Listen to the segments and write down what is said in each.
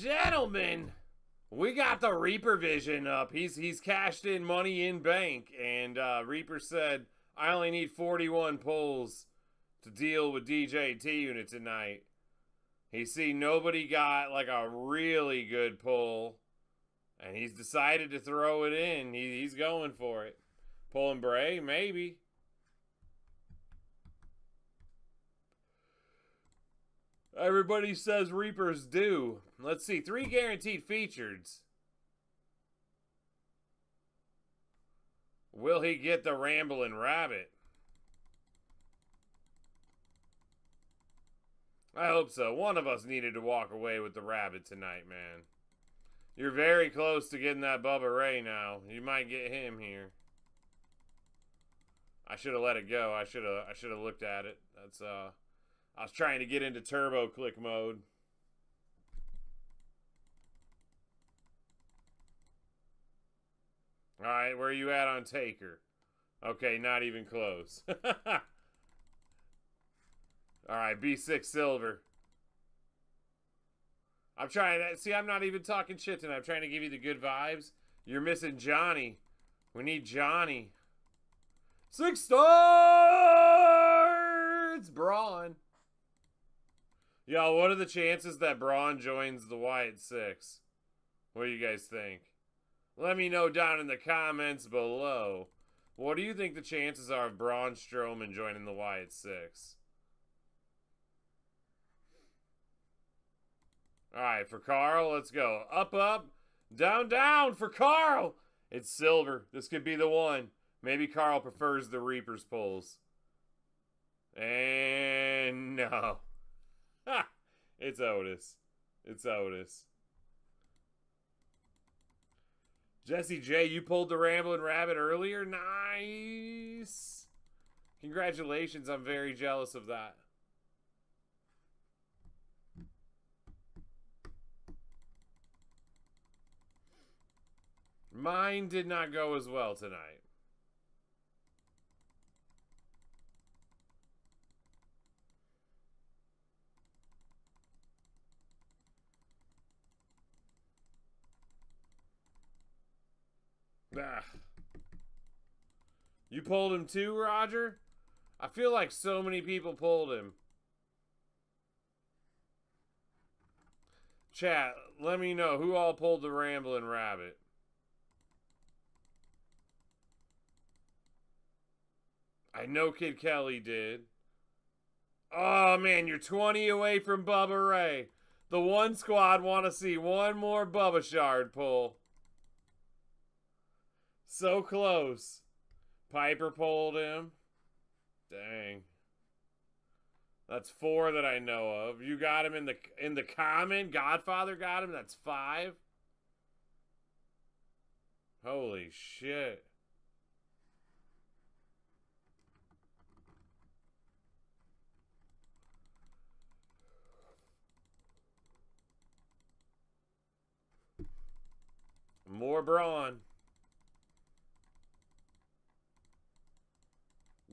gentlemen, we got the Reaper vision up. He's cashed in money in bank, and Reaper said, I only need 41 pulls to deal with DJT unit tonight. He see nobody got like a really good pull, and he's decided to throw it in. He's going for it. Pulling Bray, maybe. Everybody says Reapers do. Let's see, 3 guaranteed features. Will he get the Ramblin' Rabbit? I hope so. One of us needed to walk away with the rabbit tonight, man. You're very close to getting that Bubba Ray now. You might get him here. I should have let it go. I should have looked at it. That's I was trying to get into turbo click mode. All right, where are you at on Taker? Okay, not even close. All right, B6 silver. I'm trying to, see, I'm not even talking shit tonight. I'm trying to give you the good vibes. You're missing Johnny. We need Johnny. 6 stars! Braun. Y'all, what are the chances that Braun joins the Wyatt Six? What do you guys think? Let me know down in the comments below. What do you think the chances are of Braun Strowman joining the Wyatt Six? All right, for Carl, let's go. Up, up, down, down for Carl. It's silver. This could be the one. Maybe Carl prefers the Reaper's Poles. And no. Ha! It's Otis. It's Otis. Jesse J, you pulled the Ramblin' Rabbit earlier? Nice. Congratulations. I'm very jealous of that. Mine did not go as well tonight. Ah. You pulled him too, Roger? I feel like so many people pulled him. Chat, let me know who all pulled the Ramblin' Rabbit. I know Kid Kelly did. Oh, man, you're 20 away from Bubba Ray. The one squad want to see one more Bubba Shard pull. So close. Piper pulled him. Dang. That's 4 that I know of. You got him in the common. Godfather got him. That's 5. Holy shit. More Braun.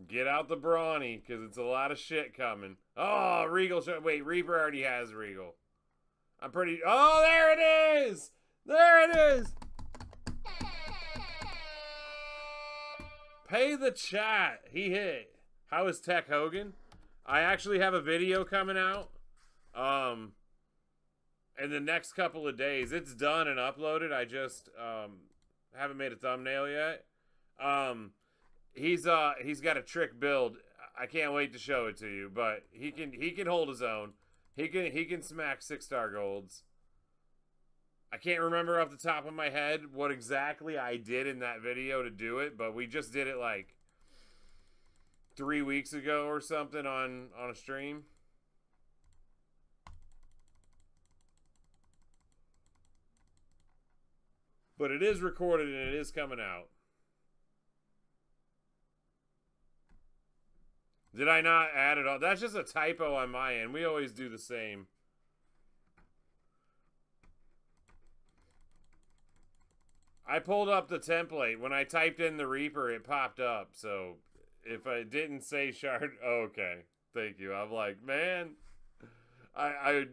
Get out the Brawny, because it's a lot of shit coming. Oh, Regal. Wait, Reaper already has Regal. I'm pretty... Oh, there it is! There it is! Pay the chat. He hit. How is Tech Hogan? I actually have a video coming out. In the next couple of days. It's done and uploaded. I just haven't made a thumbnail yet. He's got a trick build. I can't wait to show it to you, but he can hold his own. He can smack 6-star golds. I can't remember off the top of my head what exactly I did in that video to do it, but we just did it like 3 weeks ago or something on a stream. But it is recorded and it is coming out. Did I not add it all? That's just a typo on my end. We always do the same. I pulled up the template. When I typed in the Reaper, it popped up. So if I didn't say Shard, okay. Thank you. I'm like, man,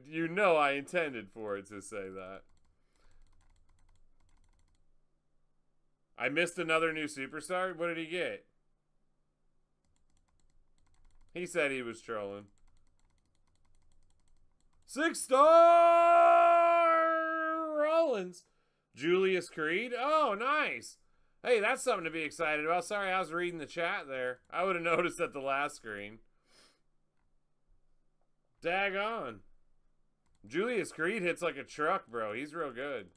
You know I intended for it to say that. I missed another new superstar? What did he get? He said he was trolling. 6-star Rollins. Julius Creed? Oh, nice. Hey, that's something to be excited about. Sorry, I was reading the chat there. I would have noticed at the last screen. Daggone. Julius Creed hits like a truck, bro. He's real good.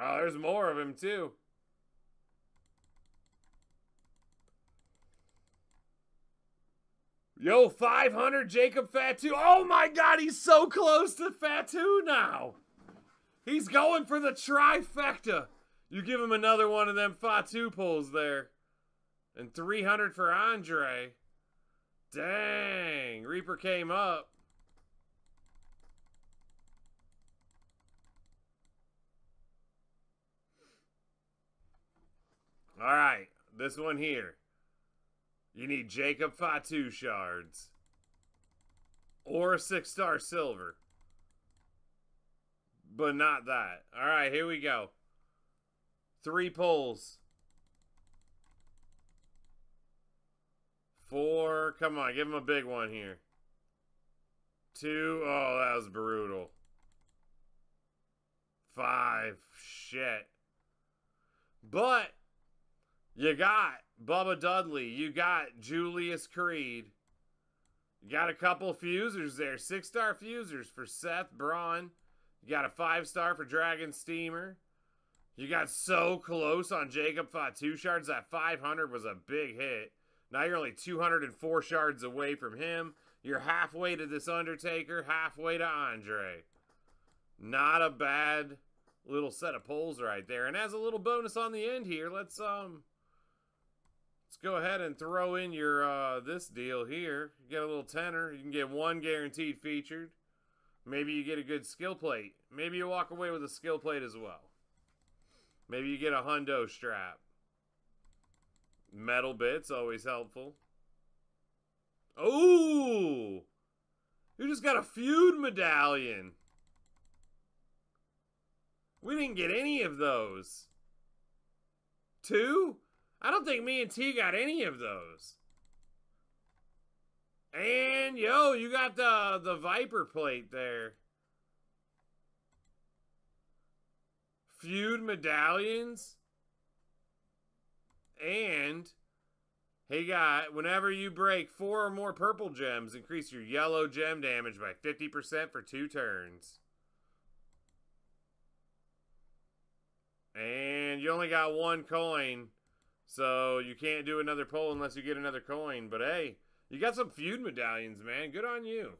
Oh, there's more of him, too. Yo, 500 Jacob Fatu. Oh, my God. He's so close to Fatu now. He's going for the trifecta. You give him another one of them Fatu pulls there. And 300 for Andre. Dang. Reaper came up. All right, this one here. You need Jacob Fatu shards. Or a 6-star silver. But not that. All right, here we go. 3 pulls. 4. Come on, give him a big one here. 2. Oh, that was brutal. 5. Shit. But you got Bubba Dudley. You got Julius Creed. You got a couple fusers there. 6-star fusers for Seth Braun. You got a 5-star for Dragon Steamer. You got so close on Jacob Fatu shards. That 500 was a big hit. Now you're only 204 shards away from him. You're halfway to this Undertaker. Halfway to Andre. Not a bad little set of polls right there. And as a little bonus on the end here, let's go ahead and throw in your this deal here. You get a little tenner. You can get one guaranteed featured. Maybe you get a good skill plate. Maybe you walk away with a skill plate as well. Maybe you get a hundo strap. Metal bits, always helpful. Oh! You just got a Feud Medallion. We didn't get any of those. 2? I don't think me and T got any of those. And, yo, you got the Viper Plate there. Feud Medallions. And he got, whenever you break 4 or more purple gems, increase your yellow gem damage by 50% for 2 turns. And you only got 1 coin. So, you can't do another poll unless you get another coin. But, hey, you got some Feud Medallions, man. Good on you.